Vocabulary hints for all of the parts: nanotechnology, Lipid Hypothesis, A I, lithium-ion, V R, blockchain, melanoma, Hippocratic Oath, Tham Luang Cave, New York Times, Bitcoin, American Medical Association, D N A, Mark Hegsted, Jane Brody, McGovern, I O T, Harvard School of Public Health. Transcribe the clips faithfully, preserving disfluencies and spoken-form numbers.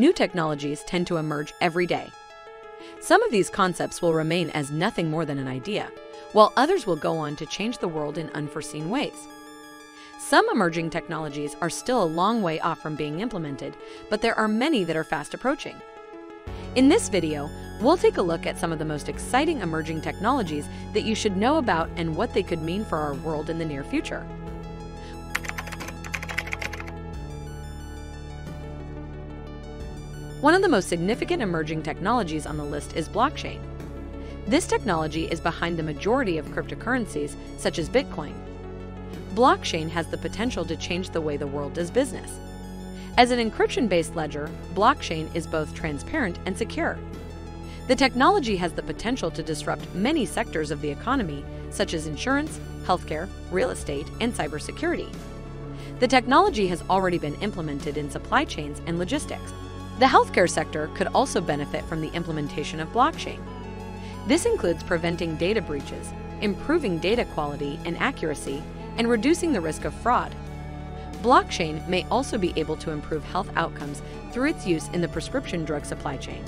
new technologies tend to emerge every day. Some of these concepts will remain as nothing more than an idea, while others will go on to change the world in unforeseen ways. Some emerging technologies are still a long way off from being implemented, but there are many that are fast approaching. In this video, we'll take a look at some of the most exciting emerging technologies that you should know about and what they could mean for our world in the near future. One of the most significant emerging technologies on the list is blockchain. This technology is behind the majority of cryptocurrencies, such as Bitcoin. Blockchain has the potential to change the way the world does business. As an encryption-based ledger, blockchain is both transparent and secure. The technology has the potential to disrupt many sectors of the economy, such as insurance, healthcare, real estate, and cybersecurity. The technology has already been implemented in supply chains and logistics. The healthcare sector could also benefit from the implementation of blockchain. This includes preventing data breaches, improving data quality and accuracy, and reducing the risk of fraud. Blockchain may also be able to improve health outcomes through its use in the prescription drug supply chain.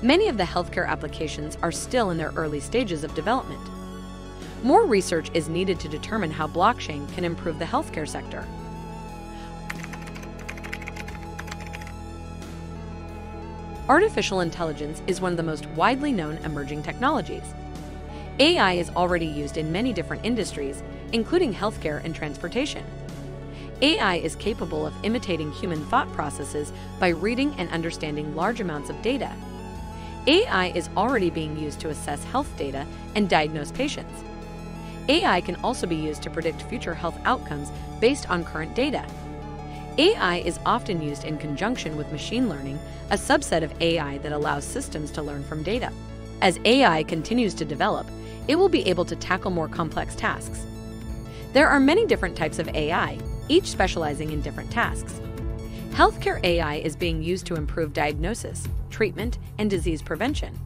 Many of the healthcare applications are still in their early stages of development. More research is needed to determine how blockchain can improve the healthcare sector. Artificial intelligence is one of the most widely known emerging technologies. A I is already used in many different industries, including healthcare and transportation. A I is capable of imitating human thought processes by reading and understanding large amounts of data. A I is already being used to assess health data and diagnose patients. A I can also be used to predict future health outcomes based on current data. A I is often used in conjunction with machine learning, a subset of A I that allows systems to learn from data. As A I continues to develop, it will be able to tackle more complex tasks. There are many different types of A I, each specializing in different tasks. Healthcare A I is being used to improve diagnosis, treatment, and disease prevention.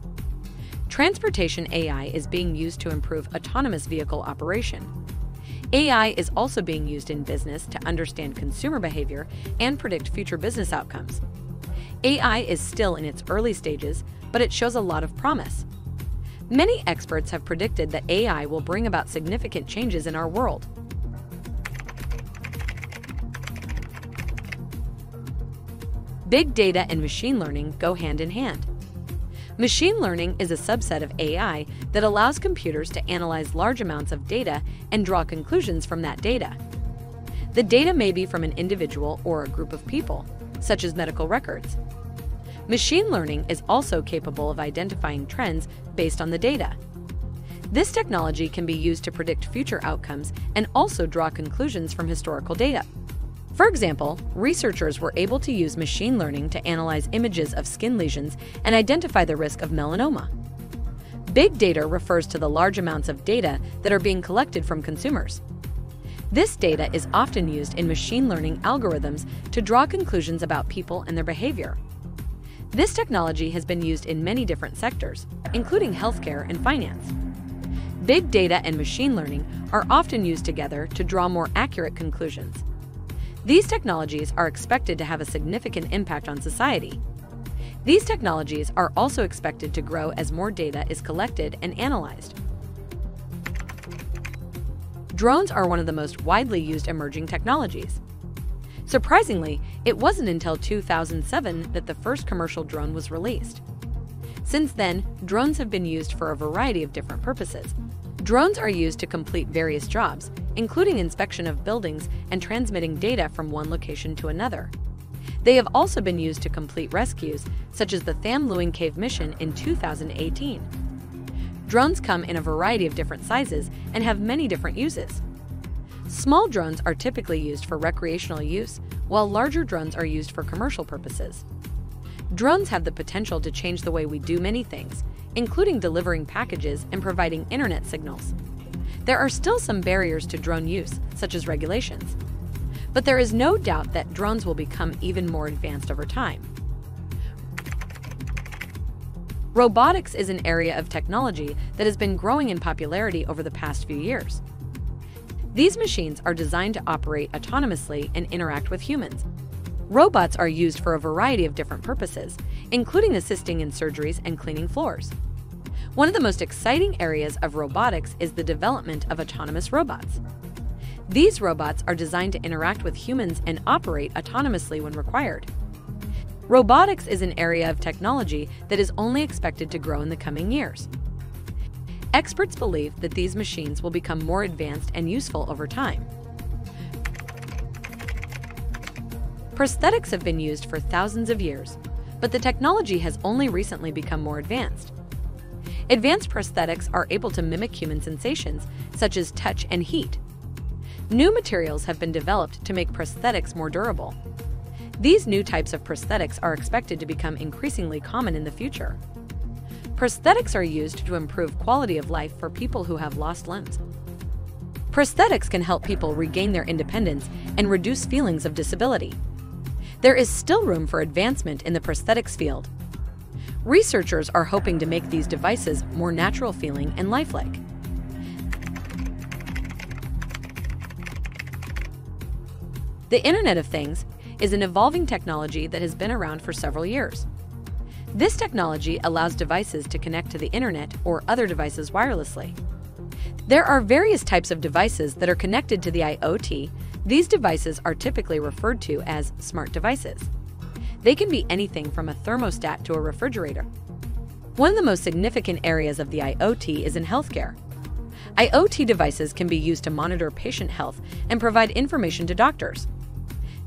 Transportation A I is being used to improve autonomous vehicle operation. A I is also being used in business to understand consumer behavior and predict future business outcomes. A I is still in its early stages, but it shows a lot of promise. Many experts have predicted that A I will bring about significant changes in our world. Big data and machine learning go hand in hand. Machine learning is a subset of A I that allows computers to analyze large amounts of data and draw conclusions from that data. The data may be from an individual or a group of people, such as medical records. Machine learning is also capable of identifying trends based on the data. This technology can be used to predict future outcomes and also draw conclusions from historical data. For example, researchers were able to use machine learning to analyze images of skin lesions and identify the risk of melanoma. Big data refers to the large amounts of data that are being collected from consumers. This data is often used in machine learning algorithms to draw conclusions about people and their behavior. This technology has been used in many different sectors, including healthcare and finance. Big data and machine learning are often used together to draw more accurate conclusions. These technologies are expected to have a significant impact on society. These technologies are also expected to grow as more data is collected and analyzed. Drones are one of the most widely used emerging technologies. Surprisingly, it wasn't until two thousand seven that the first commercial drone was released. Since then, drones have been used for a variety of different purposes. Drones are used to complete various jobs, including inspection of buildings and transmitting data from one location to another. They have also been used to complete rescues, such as the Tham Luang Cave mission in two thousand eighteen. Drones come in a variety of different sizes and have many different uses. Small drones are typically used for recreational use, while larger drones are used for commercial purposes. Drones have the potential to change the way we do many things, including delivering packages and providing internet signals. There are still some barriers to drone use, such as regulations. But there is no doubt that drones will become even more advanced over time. Robotics is an area of technology that has been growing in popularity over the past few years. These machines are designed to operate autonomously and interact with humans. Robots are used for a variety of different purposes, including assisting in surgeries and cleaning floors. One of the most exciting areas of robotics is the development of autonomous robots. These robots are designed to interact with humans and operate autonomously when required. Robotics is an area of technology that is only expected to grow in the coming years. Experts believe that these machines will become more advanced and useful over time. Prosthetics have been used for thousands of years, but the technology has only recently become more advanced. Advanced prosthetics are able to mimic human sensations, such as touch and heat. New materials have been developed to make prosthetics more durable. These new types of prosthetics are expected to become increasingly common in the future. Prosthetics are used to improve quality of life for people who have lost limbs. Prosthetics can help people regain their independence and reduce feelings of disability. There is still room for advancement in the prosthetics field. Researchers are hoping to make these devices more natural feeling and lifelike. The Internet of Things is an evolving technology that has been around for several years. This technology allows devices to connect to the internet or other devices wirelessly. There are various types of devices that are connected to the I O T. These devices are typically referred to as smart devices. They can be anything from a thermostat to a refrigerator. One of the most significant areas of the I O T is in healthcare. I O T devices can be used to monitor patient health and provide information to doctors.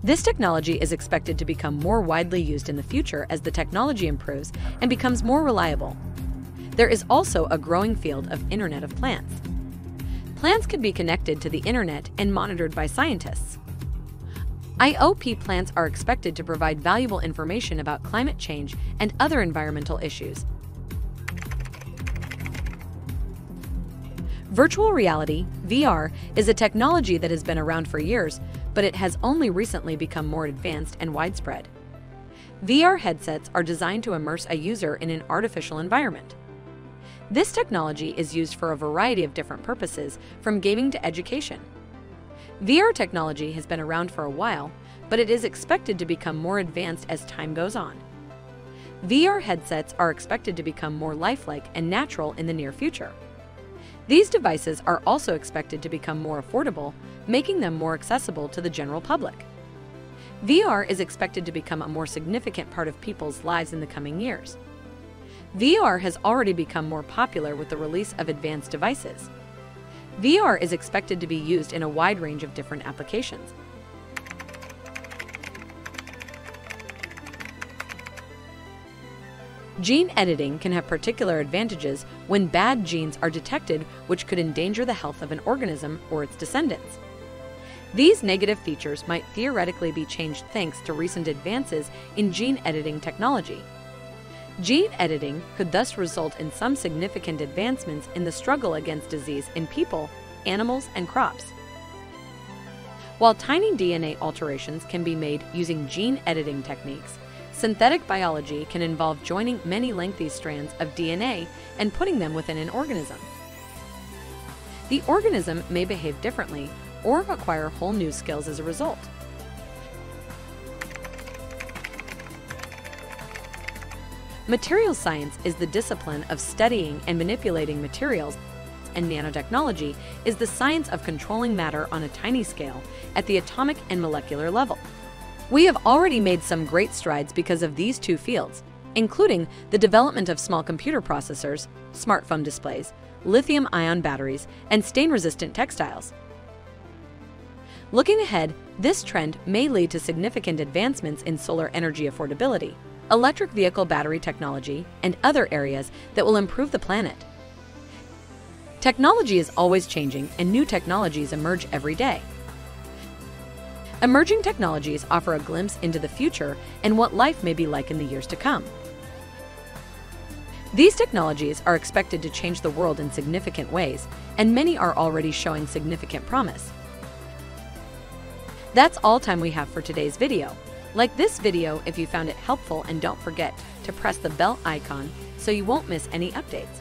This technology is expected to become more widely used in the future as the technology improves and becomes more reliable. There is also a growing field of Internet of Plants. Plants could be connected to the internet and monitored by scientists. I O T plants are expected to provide valuable information about climate change and other environmental issues. Virtual reality, V R, is a technology that has been around for years, but it has only recently become more advanced and widespread. V R headsets are designed to immerse a user in an artificial environment. This technology is used for a variety of different purposes, from gaming to education. V R technology has been around for a while, but it is expected to become more advanced as time goes on. V R headsets are expected to become more lifelike and natural in the near future. These devices are also expected to become more affordable, making them more accessible to the general public. V R is expected to become a more significant part of people's lives in the coming years. V R has already become more popular with the release of advanced devices. V R is expected to be used in a wide range of different applications. Gene editing can have particular advantages when bad genes are detected, which could endanger the health of an organism or its descendants. These negative features might theoretically be changed thanks to recent advances in gene editing technology. Gene editing could thus result in some significant advancements in the struggle against disease in people, animals, and crops. While tiny D N A alterations can be made using gene editing techniques, synthetic biology can involve joining many lengthy strands of D N A and putting them within an organism. The organism may behave differently or acquire whole new skills as a result. Material science is the discipline of studying and manipulating materials, and nanotechnology is the science of controlling matter on a tiny scale at the atomic and molecular level. We have already made some great strides because of these two fields, including the development of small computer processors, smartphone displays, lithium-ion batteries, and stain-resistant textiles. Looking ahead, this trend may lead to significant advancements in solar energy affordability, electric vehicle battery technology, and other areas that will improve the planet. Technology is always changing, and new technologies emerge every day. Emerging technologies offer a glimpse into the future and what life may be like in the years to come. These technologies are expected to change the world in significant ways, and many are already showing significant promise. That's all time we have for today's video. Like this video if you found it helpful, and don't forget to press the bell icon so you won't miss any updates.